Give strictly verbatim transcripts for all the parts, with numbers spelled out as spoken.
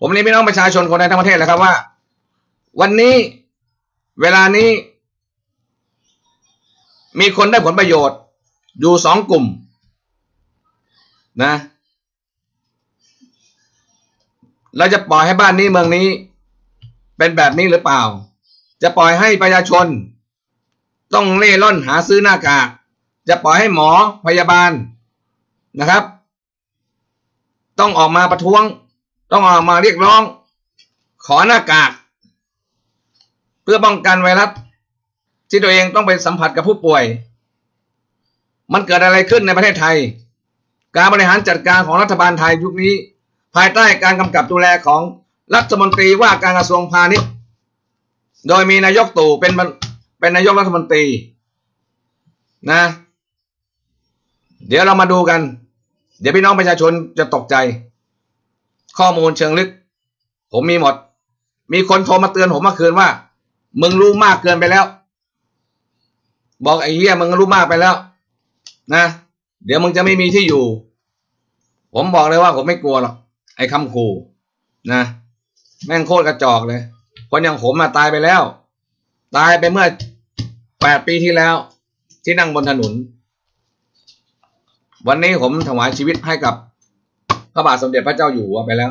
ผมเรียนพี่น้องประชาชนคนไทยทั้งประเทศแล้วครับว่าวันนี้เวลานี้มีคนได้ผลประโยชน์อยู่สองกลุ่มนะเราจะปล่อยให้บ้านนี้เมืองนี้เป็นแบบนี้หรือเปล่าจะปล่อยให้ประชาชนต้องเล่ร่อนหาซื้อหน้ากากจะปล่อยให้หมอพยาบาลนะครับต้องออกมาประท้วงต้องออกมาเรียกร้องขอหน้ากากเพื่อป้องกันไวรัสที่ตัวเองต้องไปสัมผัสกับผู้ป่วยมันเกิดอะไรขึ้นในประเทศไทยการบริหารจัดการของรัฐบาลไทยยุคนี้ภายใต้การกำกับดูแลของรัฐมนตรีว่าการกระทรวงพาณิชย์โดยมีนายกตู่เป็นเป็นนายกรัฐมนตรีนะเดี๋ยวเรามาดูกันเดี๋ยวพี่น้องประชาชนจะตกใจข้อมูลเชิงลึกผมมีหมดมีคนโทรมาเตือนผมเมื่อคืนว่ามึงรู้มากเกินไปแล้วบอกไอ้เหี้ยมึงรู้มากไปแล้วนะเดี๋ยวมึงจะไม่มีที่อยู่ผมบอกเลยว่าผมไม่กลัวหรอกไอ้คำขู่นะแม่งโคตรกระจอกเลยคนอย่างผมมาตายไปแล้วตายไปเมื่อแปดปีที่แล้วที่นั่งบนถนนวันนี้ผมถวายชีวิตให้กับพระบาทสมเด็จพระเจ้าอยู่หัวไปแล้ว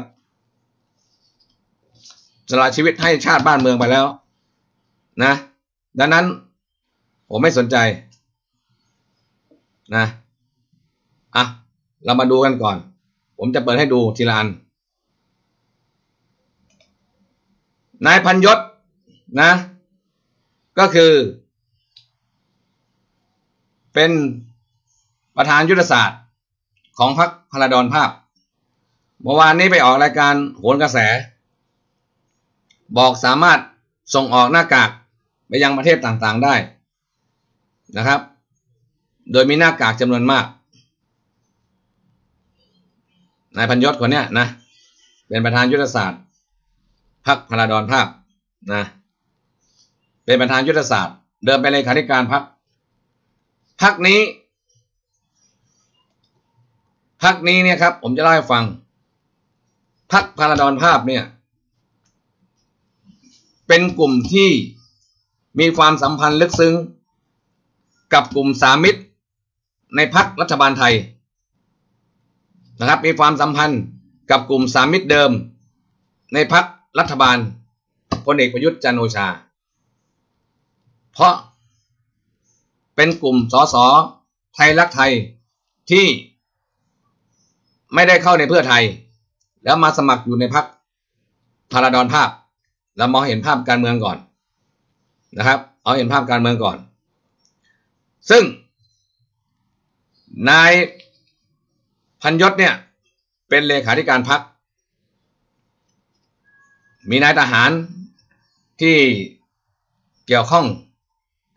สละชีวิตให้ชาติบ้านเมืองไปแล้วนะดังนั้นผมไม่สนใจนะอ่ะเรามาดูกันก่อนผมจะเปิดให้ดูทีละอันนายพันยศนะก็คือเป็นประธานยุทธศาสตร์ของพรรคพลดรภาพเมื่อวานนี้ไปออกรายการโหนกระแสบอกสามารถส่งออกหน้ากากไปยังประเทศต่างๆได้นะครับโดยมีหน้ากากจำนวนมากนายพันยศคนเนี้ยนะเป็นประธานยุทธศาสตร์พรรคพลดรภาพนะเป็นประธานยุทธศาสตร์เดิมเป็นเลขาธิการพรรคพรรคนี้พรรคนี้เนี่ยครับผมจะเล่าให้ฟังพรรคพลดรภาพเนี่ยเป็นกลุ่มที่มีความสัมพันธ์ลึกซึ้งกับกลุ่มสามิตรในพรรครัฐบาลไทยนะครับมีความสัมพันธ์กับกลุ่มสามิตรเดิมในพรรครัฐบาลพลเอกประยุทธ์จันทร์โอชาเพราะเป็นกลุ่มสสไทยรักไทยที่ไม่ได้เข้าในเพื่อไทยแล้วมาสมัครอยู่ในพรรคพลดรภาพแล้วมองเห็นภาพการเมืองก่อนนะครับเอาเห็นภาพการเมืองก่อนซึ่งนายพันยศเนี่ยเป็นเลขาธิการพรรคมีนายทหารที่เกี่ยวข้อง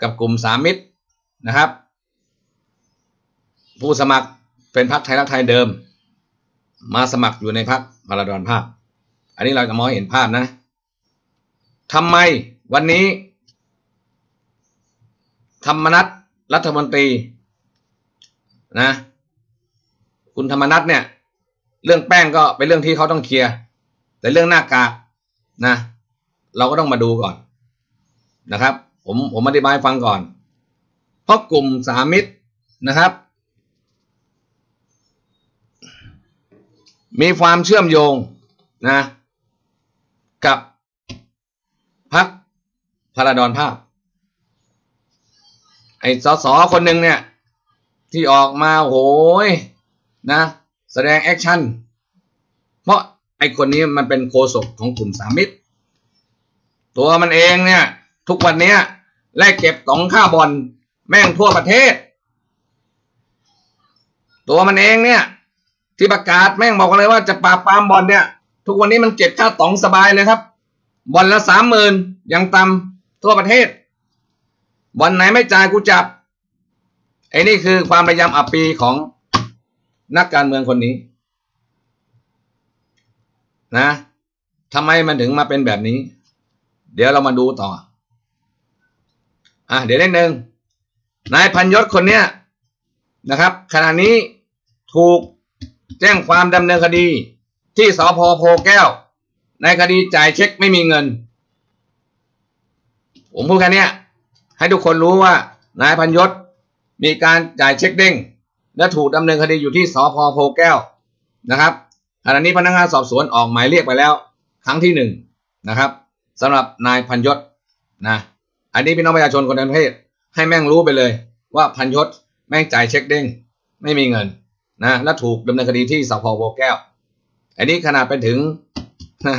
กับกลุ่มสามมิตรนะครับผู้สมัครเป็นพรรคไทยรักไทยเดิมมาสมัครอยู่ในพรรคพลดรภาพอันนี้เราจะมองเห็นภาพนะทำไมวันนี้ธรรมนัสรัฐมนตรีนะคุณธรรมนัสเนี่ยเรื่องแป้งก็เป็นเรื่องที่เขาต้องเคลียร์แต่เรื่องหน้ากากนะเราก็ต้องมาดูก่อนนะครับผมผมอธิบายฟังก่อนเพราะกลุ่มสามมิตรนะครับมีความเชื่อมโยงนะกับพรรคพลดรภาพไอ้สสคนหนึ่งเนี่ยที่ออกมาโหยนะแสดงแอคชั่นเพราะไอ้คนนี้มันเป็นโฆษกของกลุ่มสามมิตรตัวมันเองเนี่ยทุกวันนี้ไล่เก็บต๋องค่าบอลแม่งทั่วประเทศตัวมันเองเนี่ยที่ประกาศแม่งบอกเลยว่าจะปราบปรามบอลเนี่ยทุกวันนี้มันเก็บค่าต๋องสบายเลยครับบอลละสามหมื่นยังต่ำทั่วประเทศบอลไหนไม่จ่ายกูจับไอ้นี่คือความพยายามอัปปีของนักการเมืองคนนี้นะทำไมมันถึงมาเป็นแบบนี้เดี๋ยวเรามาดูต่ออ่ะเดี๋ยวนิดนึงนายพันยศคนเนี้ยนะครับขณะนี้ถูกแจ้งความดำเนินคดีที่สภ.โพแก้ว ในคดีจ่ายเช็คไม่มีเงินผมพูดแค่นี้ให้ทุกคนรู้ว่านายพันยศมีการจ่ายเช็คเด้งและถูกดำเนินคดีอยู่ที่สภ.โพแก้วนะครับขณะนี้พนักงานสอบสวนออกหมายเรียกไปแล้วครั้งที่หนึ่งนะครับสำหรับนายพันยศนะอันนี้พี่น้องประชาชนคนทั้งประเทศให้แม่งรู้ไปเลยว่าพันยศแม่งจ่ายเช็คเด้งไม่มีเงินนะและถูกดำเนินคดีที่สภ.โพแก้วอันนี้ขนาดเป็นถึงนะ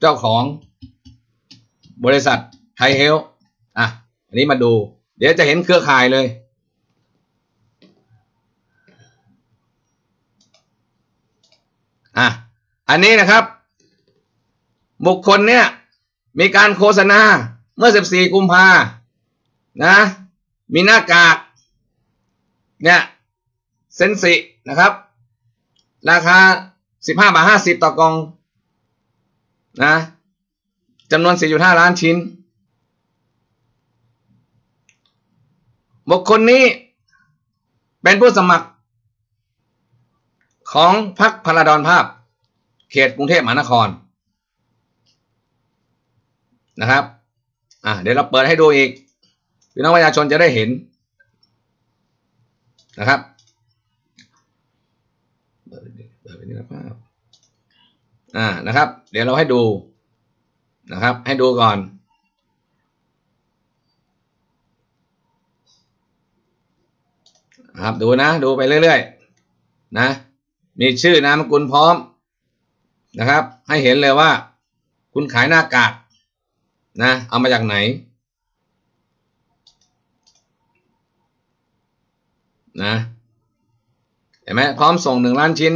เจ้าของบริษัทไทยเฮลท์อ่ะอันนี้มาดูเดี๋ยวจะเห็นเครือข่ายเลยอ่ะอันนี้นะครับบุคคลเนี่ยมีการโฆษณาเมื่อสิบสี่กุมภานะมีหน้ากากเนี่ยเซนสินะครับราคาสิบห้าบาทห้าสิบต่อกล่องนะจำนวน สี่จุดห้า ล้านชิ้นบุคคลนี้เป็นผู้สมัครของพรรคพลดรภาพเขตกรุงเทพมหานครนะครับอ่ะเดี๋ยวเราเปิดให้ดูอีกพี่น้องประชาชนจะได้เห็นนะครับอ่านะครับเดี๋ยวเราให้ดูนะครับให้ดูก่อนครับดูนะดูไปเรื่อยๆนะมีชื่อนามสกุลพร้อมนะครับให้เห็นเลยว่าคุณขายหน้ากากนะเอามาจากไหนนะเห็นไหมพร้อมส่งหนึ่งล้านชิ้น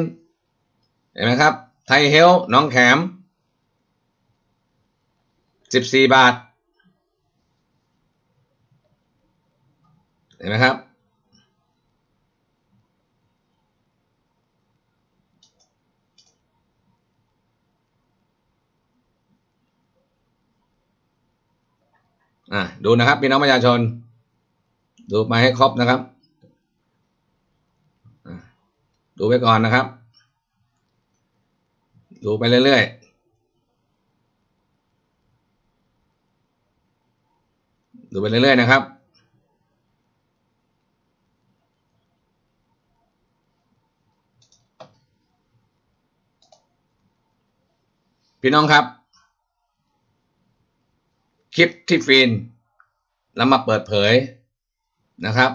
เห็นไหมครับไทยเฮลท์น้องแขมสิบสี่บาทเห็นไหมครับอ่ะดูนะครับพี่น้องประชาชนดูไปให้ครบนะครับดูไปก่อนนะครับดูไปเรื่อยๆดูไปเรื่อยๆนะครับพี่น้องครับคลิปที่ฟินแล้วมาเปิดเผยนะครับ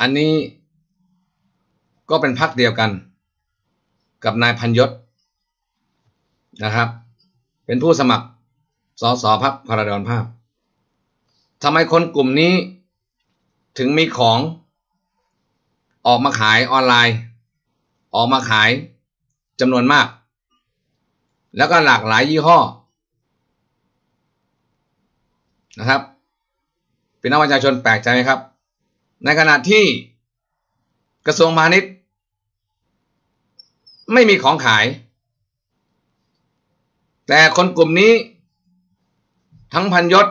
อันนี้ก็เป็นพรรคเดียวกันกับนายพันยศนะครับเป็นผู้สมัครสสพรรคพลดรภาพทำไมคนกลุ่มนี้ถึงมีของออกมาขายออนไลน์ออกมาขายจำนวนมากแล้วก็หลากหลายยี่ห้อนะครับเป็นนักประชาชนแปลกใจไหมครับในขณะที่กระทรวงพาณิชย์ไม่มีของขายแต่คนกลุ่มนี้ทั้งพันยศ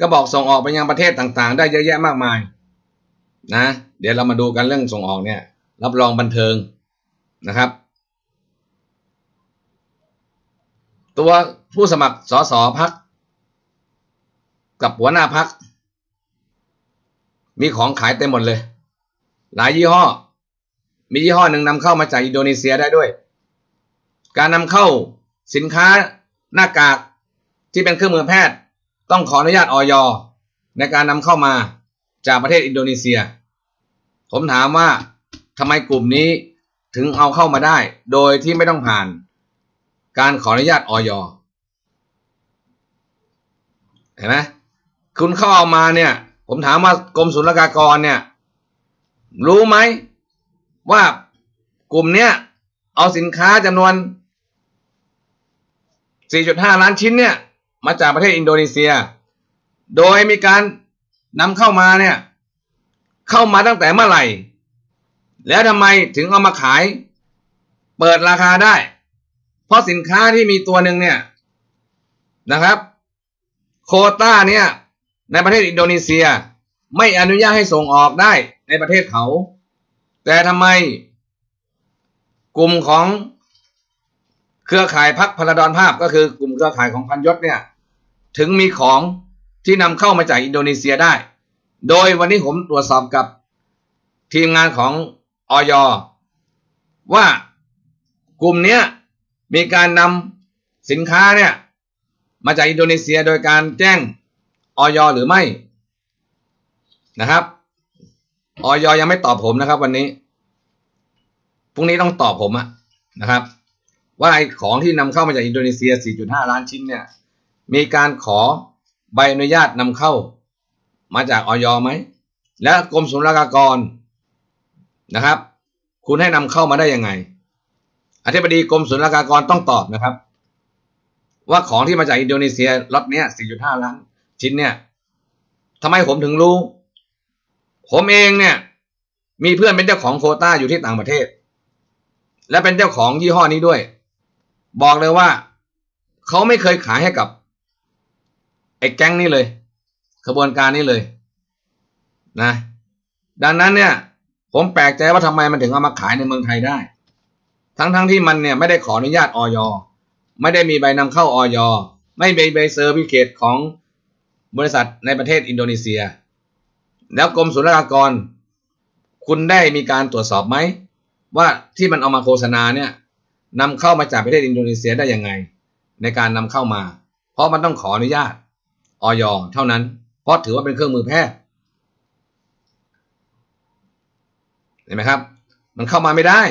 ก็บอกส่งออกไปยังประเทศต่างๆได้เยอะแยะมากมายนะเดี๋ยวเรามาดูกันเรื่องส่งออกเนี่ยรับรองบันเทิงนะครับตัวผู้สมัครสสพรรคกับหัวหน้าพรรคมีของขายเต็มหมดเลยหลายยี่ห้อมียี่ห้อหนึ่งนำเข้ามาจากอินโดนีเซียได้ด้วยการนำเข้าสินค้าหน้ากากที่เป็นเครื่องมือแพทย์ต้องขออนุญาตอย.ในการนำเข้ามาจากประเทศอินโดนีเซียผมถามว่าทำไมกลุ่มนี้ถึงเอาเข้ามาได้โดยที่ไม่ต้องผ่านการขออนุญาตอย.เห็นไหมคุณเข้าเอามาเนี่ยผมถามว่ากรมศุลกากรเนี่ยรู้ไหมว่ากลุ่มเนี้ยเอาสินค้าจำนวน สี่จุดห้า ล้านชิ้นเนี่ยมาจากประเทศอินโดนีเซียโดยมีการนำเข้ามาเนี่ยเข้ามาตั้งแต่เมื่อไหร่แล้วทำไมถึงเอามาขายเปิดราคาได้เพราะสินค้าที่มีตัวหนึ่งเนี่ยนะครับโควต้าเนี่ยในประเทศอินโดนีเซียไม่อนุญาตให้ส่งออกได้ในประเทศเขาแต่ทำไม กลุ่มของเครือข่ายพรรคพลดรภาพก็คือกลุ่มเครือข่ายของพันยศเนี่ยถึงมีของที่นำเข้ามาจากอินโดนีเซียได้โดยวันนี้ผมตรวจสอบกับทีมงานของอย.ว่ากลุ่มนี้มีการนำสินค้าเนี่ยมาจากอินโดนีเซียโดยการแจ้งอย.หรือไม่นะครับอย.ยังไม่ตอบผมนะครับวันนี้พรุ่งนี้ต้องตอบผมอะนะครับว่าไอ้ของที่นำเข้ามาจากอินโดนีเซีย สี่จุดห้า ล้านชิ้นเนี่ยมีการขอใบอนุญาตนำเข้ามาจากอย.ไหมและกรมศุลกากรนะครับคุณให้นำเข้ามาได้ยังไงอธิบดีกรมศุลกากรต้องตอบนะครับว่าของที่มาจากอินโดนีเซียล็อตเนี้ย สี่จุดห้า ล้านชิ้นเนี่ยทำไมผมถึงรู้ผมเองเนี่ยมีเพื่อนเป็นเจ้าของโควต้าอยู่ที่ต่างประเทศและเป็นเจ้าของยี่ห้อนี้ด้วยบอกเลยว่าเขาไม่เคยขายให้กับไอ้แก๊งนี้เลยขบวนการนี้เลยนะดังนั้นเนี่ยผมแปลกใจว่าทำไมมันถึงเอามาขายในเมืองไทยได้ทั้งๆ ท, ที่มันเนี่ยไม่ได้ขออนุญาตอย.ไม่ได้มีใบนำเข้าอย.ไม่มีใบเซอร์วิเคตของบริษัทในประเทศอินโดนีเซียแล้วกรมศุลกากรคุณได้มีการตรวจสอบไหมว่าที่มันเอามาโฆษณาเนี่ยนำเข้ามาจากประเทศอินโดนีเซียได้ยังไงในการนำเข้ามาเพราะมันต้องขออนุญาตอย.เท่านั้นเพราะถือว่าเป็นเครื่องมือแพทย์เห็นไหมครับมันเข้ามาไม่ได้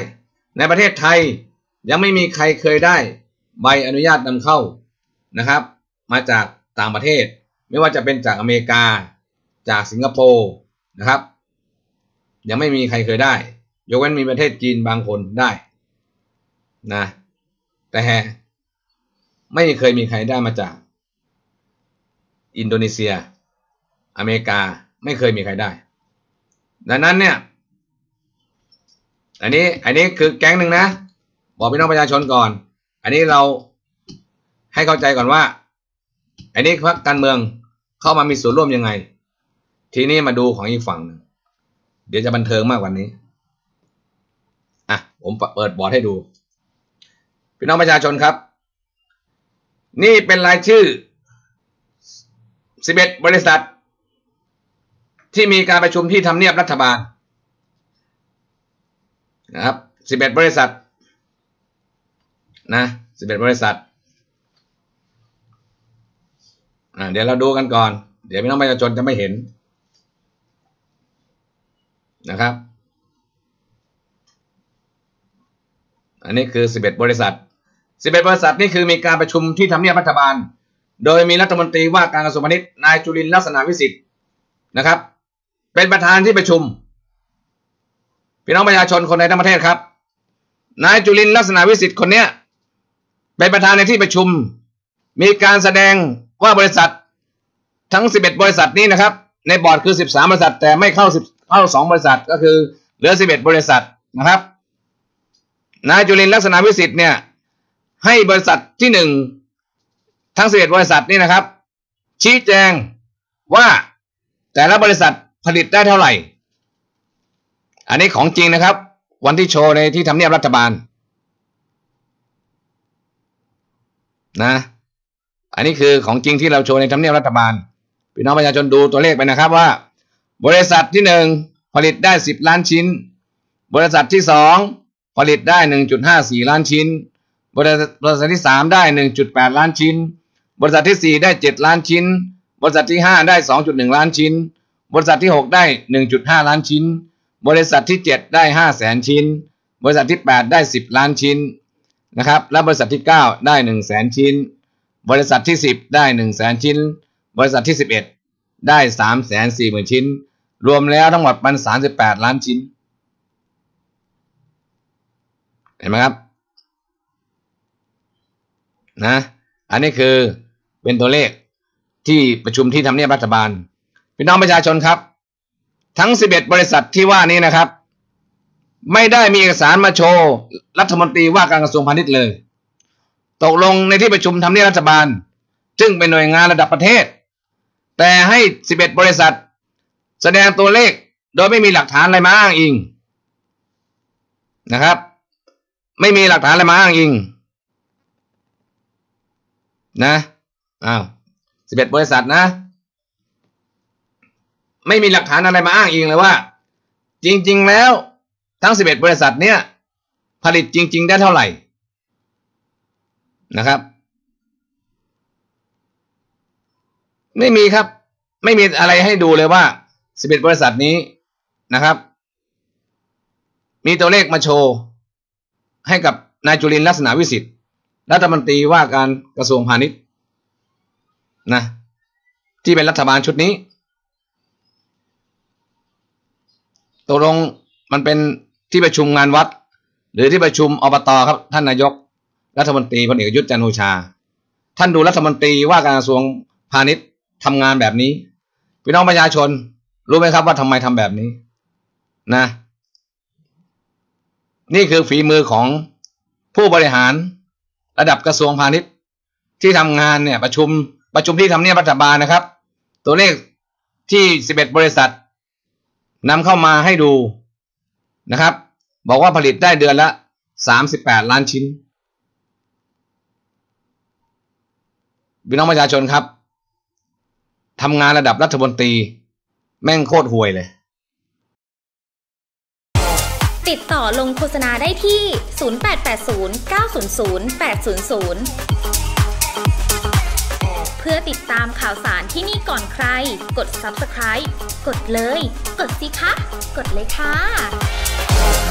ในประเทศไทยยังไม่มีใครเคยได้ใบอนุญาตนำเข้านะครับมาจากต่างประเทศไม่ว่าจะเป็นจากอเมริกาจากสิงคโปร์นะครับยังไม่มีใครเคยได้ยกเว้นมีประเทศจีนบางคนได้นะแต่ไม่เคยมีใครได้มาจากอินโดนีเซียอเมริกาไม่เคยมีใครได้ดังนั้นเนี่ยอันนี้อันนี้คือแก๊งหนึ่งนะบอกพี่น้องประชาชนก่อนอันนี้เราให้เข้าใจก่อนว่าอันนี้พรรคการเมืองเข้ามามีส่วนร่วมยังไงทีนี้มาดูของอีกฝั่งนึงเดี๋ยวจะบันเทิงมากกว่านี้อ่ะผมเปิดบอร์ดให้ดูพี่น้องประชาชนครับนี่เป็นรายชื่อสิบเอ็ดบริษัทที่มีการประชุมที่ทำเนียบรัฐบาลนะครับสิบเอ็ดบริษัทนะสิบเอ็ดบริษัทอ่าเดี๋ยวเราดูกันก่อนเดี๋ยวพี่น้องประชาชนจะไม่เห็นนะครับอันนี้คือสิบเอ็ดบริษัทสิบเอ็ดบริษัทนี่คือมีการประชุมที่ทำเนียบรัฐบาลโดยมีรัฐมนตรีว่าการกระทรวงพาณิชย์นายจุลินทร์ลักษณะวิสิทธิ์นะครับเป็นประธานที่ประชุมพี่น้องประชาชนคนในทั้งประเทศครับนายจุลินทร์ลักษณะวิสิทธิ์คนเนี้ยเป็นประธานในที่ประชุมมีการแสดงว่าบริษัททั้งสิบเอ็ดบริษัทนี้นะครับในบอร์ดคือสิบสามบริษัทแต่ไม่เข้าสิบเข้าสองบริษัทก็คือเหลือสิบเอ็ดบริษัทนะครับนายจุลินทร์ลักษณะวิสิทธิ์เนี่ยให้บริษัทที่หนึ่งทั้งสิบเอ็ดบริษัทนี่นะครับชี้แจงว่าแต่ละบริษัทผลิตได้เท่าไหร่อันนี้ของจริงนะครับวันที่โชว์ในที่ทำเนียบรัฐบาลนะอันนี้คือของจริงที่เราโชว์ในทำเนียบรัฐบาลพี่น้องประชาชนดูตัวเลขไปนะครับว่าบริษัทที่หนึ่งผลิตได้สิบล้านชิ้นบริษัทที่สองผลิตได้ หนึ่งจุดห้าสี่ ล้านชิ้นบริษัทที่สามได้ หนึ่งจุดแปด ล้านชิ้นบริษัทที่สี่ได้เจ็ดล้านชิ้นบริษัทที่ห้าได้ สองจุดหนึ่ง ล้านชิ้นบริษัทที่หกได้ หนึ่งจุดห้า ล้านชิ้นบริษัทที่เจ็ดได้ห้าแสนชิ้นบริษัทที่แปดได้สิบล้านชิ้นนะครับและบริษัทที่เก้าได้หนึ่งแสนชิ้นบริษัทที่สิบได้หนึ่งแสนชิ้นบริษัทที่สิบเอ็ดได้สามแสนสี่หมื่นชิ้นรวมแล้วทั้งหมดมันสามสิบแปดล้านชิ้นเห็นไหมครับนะอันนี้คือเป็นตัวเลขที่ประชุมที่ทำเนียบรัฐบาลพี่น้องประชาชนครับทั้งสิบเอ็ดบริษัทที่ว่านี้นะครับไม่ได้มีเอกสารมาโชว์รัฐมนตรีว่าการกระทรวงพาณิชย์เลยตกลงในที่ประชุมทำเนียบรัฐบาลซึ่งเป็นหน่วยงานระดับประเทศแต่ให้สิบเอ็ดบริษัทแสดงตัวเลขโดยไม่มีหลักฐานอะไรมาอ้างอิงนะครับ ไม่มีหลักฐานอะไรมาอ้างอิงนะอ้าวสิบเอ็ดบริษัทนะไม่มีหลักฐานอะไรมาอ้างอิงเลยว่าจริงๆแล้วทั้งสิบเอ็ดบริษัทเนี่ยผลิตจริงๆได้เท่าไหร่นะครับไม่มีครับไม่มีอะไรให้ดูเลยว่าสิบเอ็ดบริษัทนี้นะครับมีตัวเลขมาโชว์ให้กับนายจุลินทร์ลักษณะวิสิทธิ์รัฐมนตรีว่าการกระทรวงพาณิชย์นะที่เป็นรัฐบาลชุดนี้ตกลงมันเป็นที่ประชุมงานวัดหรือที่ประชุมอบต.ครับท่านนายกรัฐมนตรีพลเอกประยุทธ์จันทร์โอชาท่านดูรัฐมนตรีว่าการกระทรวงพาณิชย์ทำงานแบบนี้พี่น้องประชาชนรู้ไหมครับว่าทำไมทำแบบนี้นะนี่คือฝีมือของผู้บริหารระดับกระทรวงพาณิชย์ที่ทำงานเนี่ยประชุมประชุมที่ทำเนียบรัฐบาลนะครับตัวเลขที่สิบเอ็ดบริษัทนำเข้ามาให้ดูนะครับบอกว่าผลิตได้เดือนละสามสิบแปดล้านชิ้นพี่น้องประชาชนครับทำงานระดับรัฐมนตรีแม่งโคตรห่วยเลยติดต่อลงโฆษณาได้ที่ศูนย์ แปด แปด ศูนย์ เก้า ศูนย์ ศูนย์ แปด ศูนย์ ศูนย์เพื่อติดตามข่าวสารที่นี่ก่อนใครกด ซับสไครบ์ กดเลยกดสิคะกดเลยค่ะ